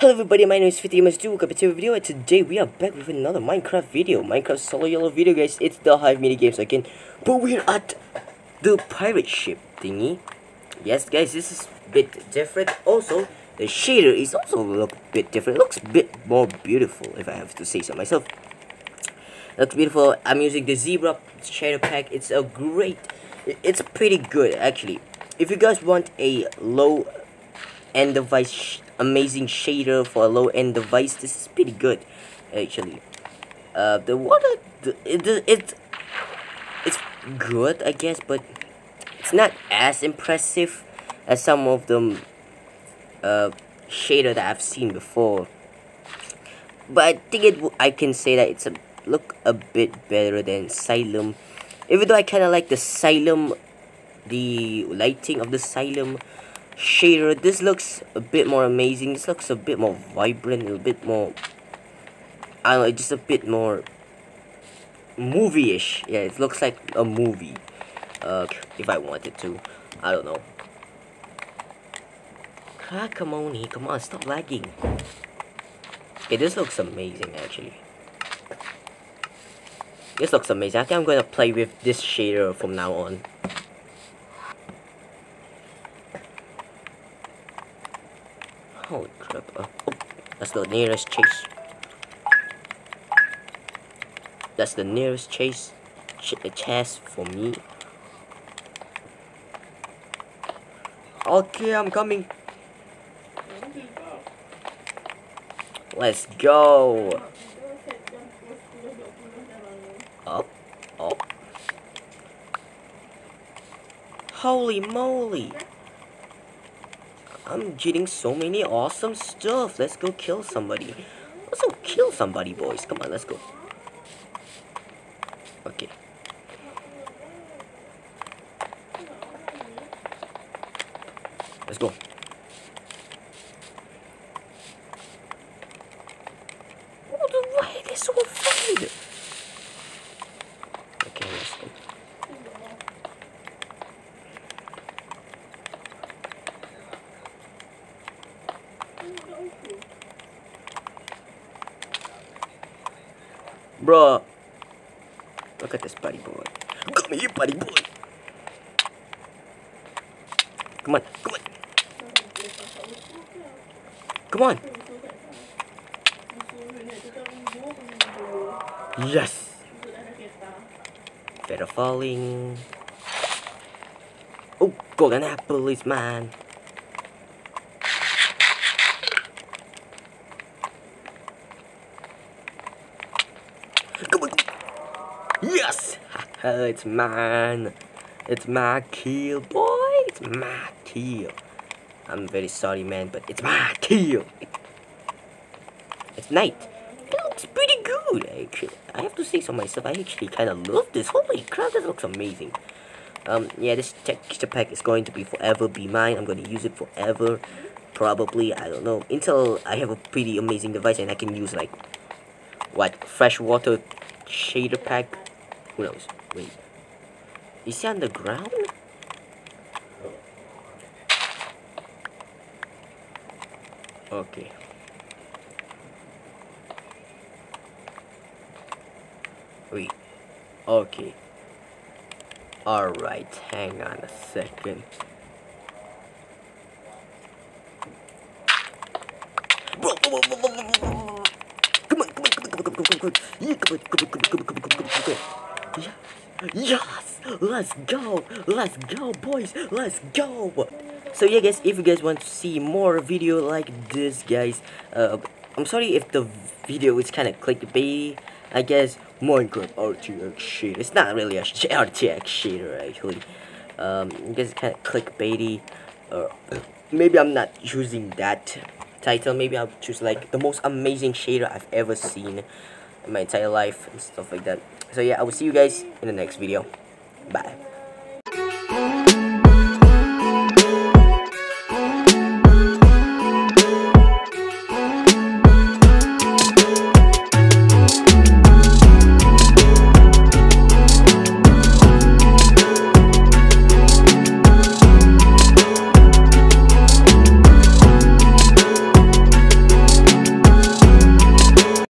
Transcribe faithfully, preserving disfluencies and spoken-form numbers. Hello everybody, my name is FitriGamer zero three, welcome back to a video, and today we are back with another Minecraft video, Minecraft solo yellow video, guys. It's the Hive minigames again, but we're at the pirate ship thingy. Yes guys, this is a bit different. Also, the shader is also look a bit different. It looks a bit more beautiful, if I have to say so myself. It looks beautiful. I'm using the Zebra Shader Pack. It's a great, it's pretty good actually. If you guys want a low end device sh amazing shader for a low end device, this is pretty good actually. Uh, the water, the, it, it it's good I guess, but it's not as impressive as some of the uh, shader that I've seen before, but I think it I can say that it's a look a bit better than Siloam, even though I kind of like the Siloam, the lighting of the Siloam shader. This looks a bit more amazing, this looks a bit more vibrant, a bit more, I don't know, just a bit more movie-ish. Yeah, it looks like a movie, uh, if I wanted to, I don't know. Ah, come on, come on, stop lagging. Okay, this looks amazing actually. This looks amazing. I think I'm gonna play with this shader from now on. Holy crap, uh, oh, that's the nearest chase. That's the nearest chase, ch chest for me. Okay, I'm coming. Let's go. Up, up. Holy moly. I'm getting so many awesome stuff. Let's go kill somebody. Let's go kill somebody, boys. Come on, let's go. Okay. Let's go. Oh, the way they're so afraid. Okay, let's go. Bro, look at this buddy boy. Come here, buddy boy. Come on, come on. Come on. Yes. Feather falling. Oh, golden apple is mine. Yes! It's mine. It's my kill, boy. It's my kill. I'm very sorry, man, but it's my kill. It's night. It looks pretty good, actually. I have to say so myself. I actually kind of love this. Holy crap, that looks amazing. Um, yeah, this texture pack is going to be forever be mine. I'm going to use it forever. Probably, I don't know. Until I have a pretty amazing device and I can use, like, what? Freshwater shader pack? Who knows? Wait. Is he on the ground? Okay. Wait. Okay. Alright, hang on a second. Come on, come on, come on, come on, come on, come on. Yeah, come on, come on, come on, come on, come on, come on. Yes. Yes! Let's go! Let's go, boys! Let's go! So yeah guys, if you guys want to see more video like this, guys, uh, I'm sorry if the video is kind of clickbaity. I guess Minecraft R T X shader. It's not really a R T X shader actually. Um, I guess it's kind of clickbaity. Uh, maybe I'm not using that title. Maybe I'll choose like the most amazing shader I've ever seen in my entire life and stuff like that. So yeah, I will see you guys in the next video. Bye.